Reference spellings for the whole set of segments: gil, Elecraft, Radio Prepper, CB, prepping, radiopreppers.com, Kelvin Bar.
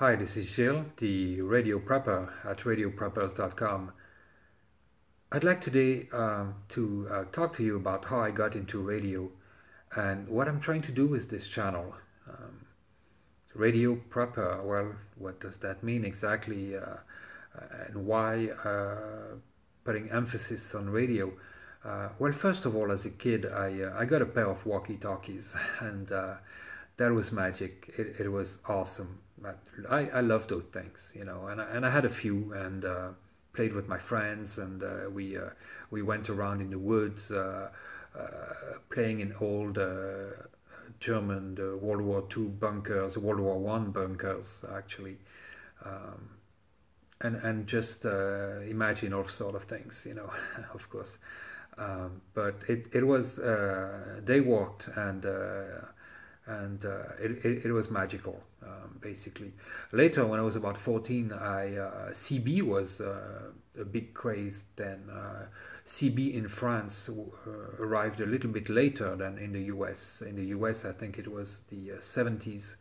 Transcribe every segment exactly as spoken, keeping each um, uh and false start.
Hi, this is Gilles, the Radio Prepper at radio preppers dot com. I'd like today uh, to uh, talk to you about how I got into radio and what I'm trying to do with this channel. Um, Radio Prepper, well, what does that mean exactly, uh, and why uh, putting emphasis on radio? Uh, well, first of all, as a kid, I, uh, I got a pair of walkie-talkies, and uh, that was magic. It, it was awesome. I, I love those things, you know, and I, and I had a few, and uh, played with my friends, and uh, we, uh, we went around in the woods, uh, uh, playing in old... Uh, German uh, World War Two bunkers, World War One bunkers, actually, um, and and just uh, imagine all sort of things, you know, of course. Um, but it it was uh, they walked, and uh, and uh, it, it it was magical, um, basically. Later, when I was about fourteen, I uh, C B was uh, a big craze then. Uh, C B in France uh, arrived a little bit later than in the U S. In the U S, I think it was the uh, seventies.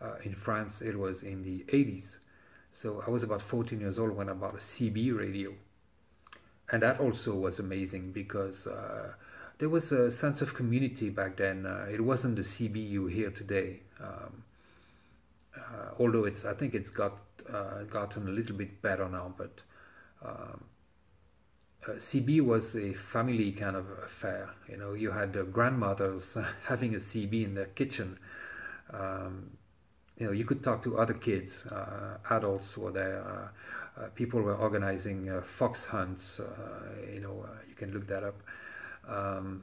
Uh, in France, it was in the eighties. So I was about fourteen years old when I bought a C B radio. And that also was amazing because uh, there was a sense of community back then. Uh, it wasn't the C B you hear today. Um, uh, although it's, I think it's got uh, gotten a little bit better now, but um, Uh, C B was a family kind of affair, you know. You had uh, grandmothers having a C B in their kitchen. Um, you know, you could talk to other kids. Uh, adults were there. Uh, uh, people were organizing uh, fox hunts. Uh, you know, uh, you can look that up. Um,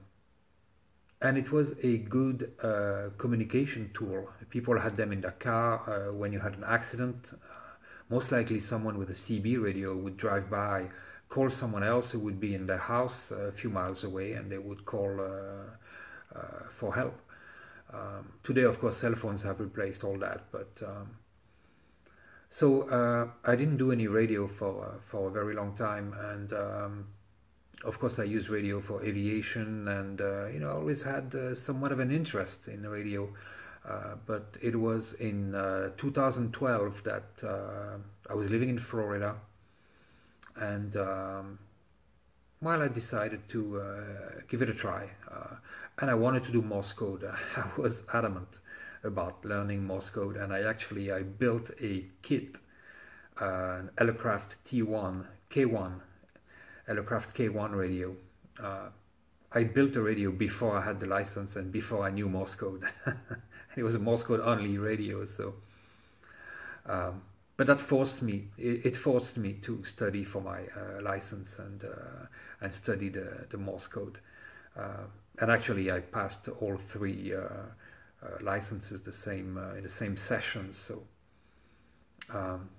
and it was a good uh, communication tool. People had them in their car uh, when you had an accident. Uh, most likely, someone with a C B radio would drive by, call someone else who would be in their house a few miles away, and they would call uh, uh, for help. Um, today, of course, cell phones have replaced all that, but um, so uh, I didn't do any radio for, uh, for a very long time, and um, of course I used radio for aviation, and uh, you know, I always had uh, somewhat of an interest in radio, uh, but it was in uh, two thousand twelve that uh, I was living in Florida. And um, well, I decided to uh, give it a try, uh, and I wanted to do Morse code. I was adamant about learning Morse code, and I actually I built a kit, uh, an Elecraft T one K one, Elecraft K one radio. Uh, I built a radio before I had the license and before I knew Morse code. It was a Morse code only radio, so. Um, But that forced me. It forced me to study for my uh, license and uh, and study the the Morse code. Uh, and actually, I passed all three uh, uh, licenses the same uh, in the same session. So. Um,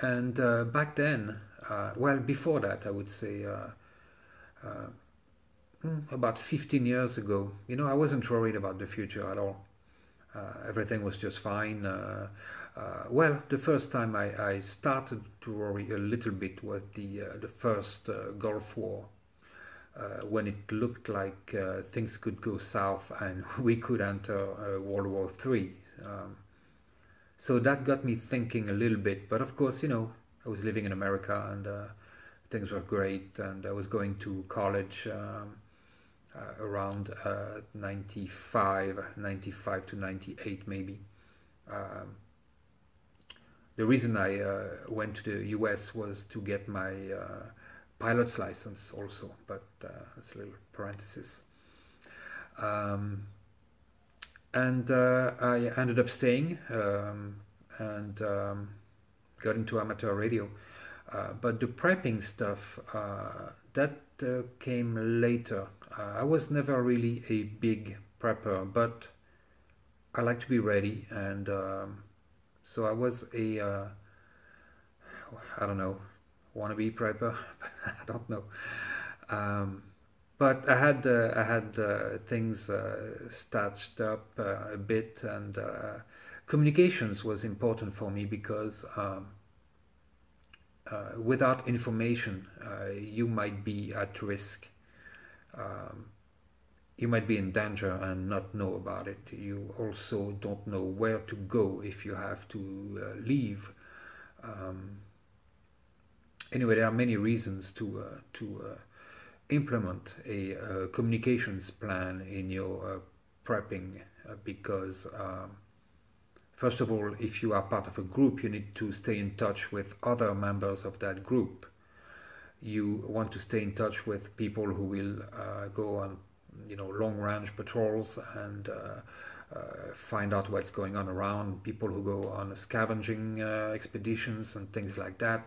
and uh, back then, uh, well, before that, I would say uh, uh, about fifteen years ago. You know, I wasn't worried about the future at all. Uh, everything was just fine. Uh, Uh, well, the first time I, I started to worry a little bit was the uh, the first uh, Gulf War, uh, when it looked like uh, things could go south and we could enter uh, World War Three. Um, so that got me thinking a little bit. But of course, you know, I was living in America, and uh, things were great, and I was going to college um, uh, around uh, ninety-five, ninety-five to ninety-eight maybe. Um, The reason I uh, went to the U S was to get my uh, pilot's license also, but uh, that's a little parenthesis. Um, and uh, I ended up staying um, and um, got into amateur radio. Uh, but the prepping stuff, uh, that uh, came later. Uh, I was never really a big prepper, but I like to be ready, and... Um, So I was a, uh, I don't know, wannabe prepper. I don't know, um, but I had uh, I had uh, things uh, stashed up uh, a bit, and uh, communications was important for me because um, uh, without information, uh, you might be at risk. Um, you might be in danger and not know about it. You also don't know where to go if you have to uh, leave. Um, anyway, there are many reasons to uh, to uh, implement a uh, communications plan in your uh, prepping, uh, because um, first of all, if you are part of a group, you need to stay in touch with other members of that group. You want to stay in touch with people who will uh, go on, you know, long-range patrols and uh, uh, find out what's going on around, people who go on scavenging uh, expeditions and things like that.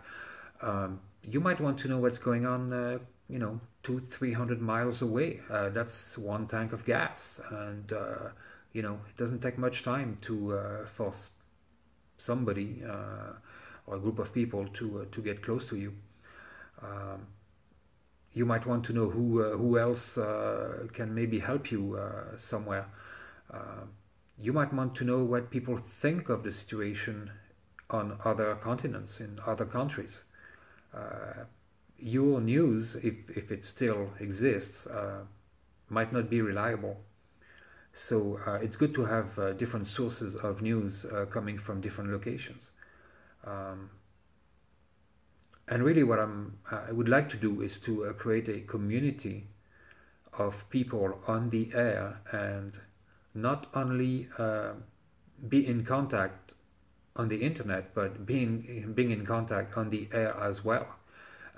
Um, you might want to know what's going on, uh, you know, two, three hundred miles away. Uh, that's one tank of gas, and uh, you know, it doesn't take much time to uh, force somebody uh, or a group of people to uh, to get close to you. Um, you might want to know who uh, who else uh, can maybe help you uh, somewhere. Uh, you might want to know what people think of the situation on other continents, in other countries. Uh, your news, if, if it still exists, uh, might not be reliable. So uh, it's good to have uh, different sources of news uh, coming from different locations. Um, and really what I'm, I would like to do is to uh, create a community of people on the air, and not only uh, be in contact on the internet, but being being in contact on the air as well.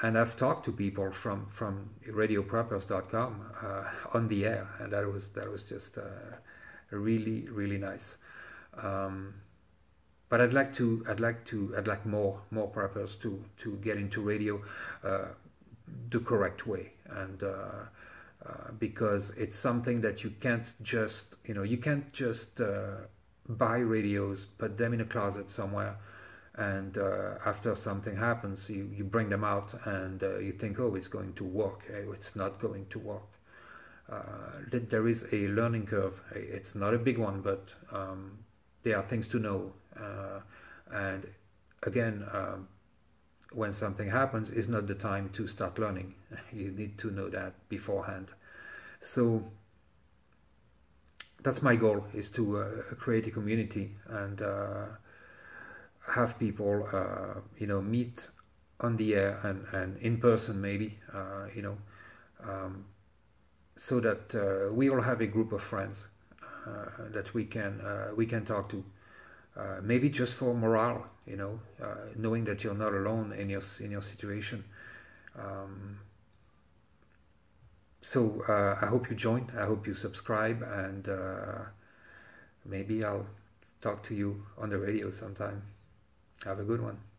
And I've talked to people from from radio preppers dot com uh, on the air, and that was that was just uh, really really nice. Um, but I'd like to I'd like to I'd like more more preppers to to get into radio uh, the correct way, and uh, uh, because it's something that you can't just you know you can't just uh, buy radios, put them in a closet somewhere, and uh, after something happens, you, you bring them out and uh, you think, oh, it's going to work. It's not going to work. Uh, there is a learning curve. It's not a big one, but um, there are things to know. Uh, and again, um, when something happens, it's not the time to start learning. You need to know that beforehand. So that's my goal, is to uh, create a community and uh, have people, uh, you know, meet on the air and, and in person maybe, uh, you know, um, so that uh, we all have a group of friends uh, that we can uh, we can talk to. Uh, maybe just for morale, you know, uh, knowing that you're not alone in your in your situation. Um, So uh, I hope you join, I hope you subscribe, and uh, maybe I'll talk to you on the radio sometime. Have a good one.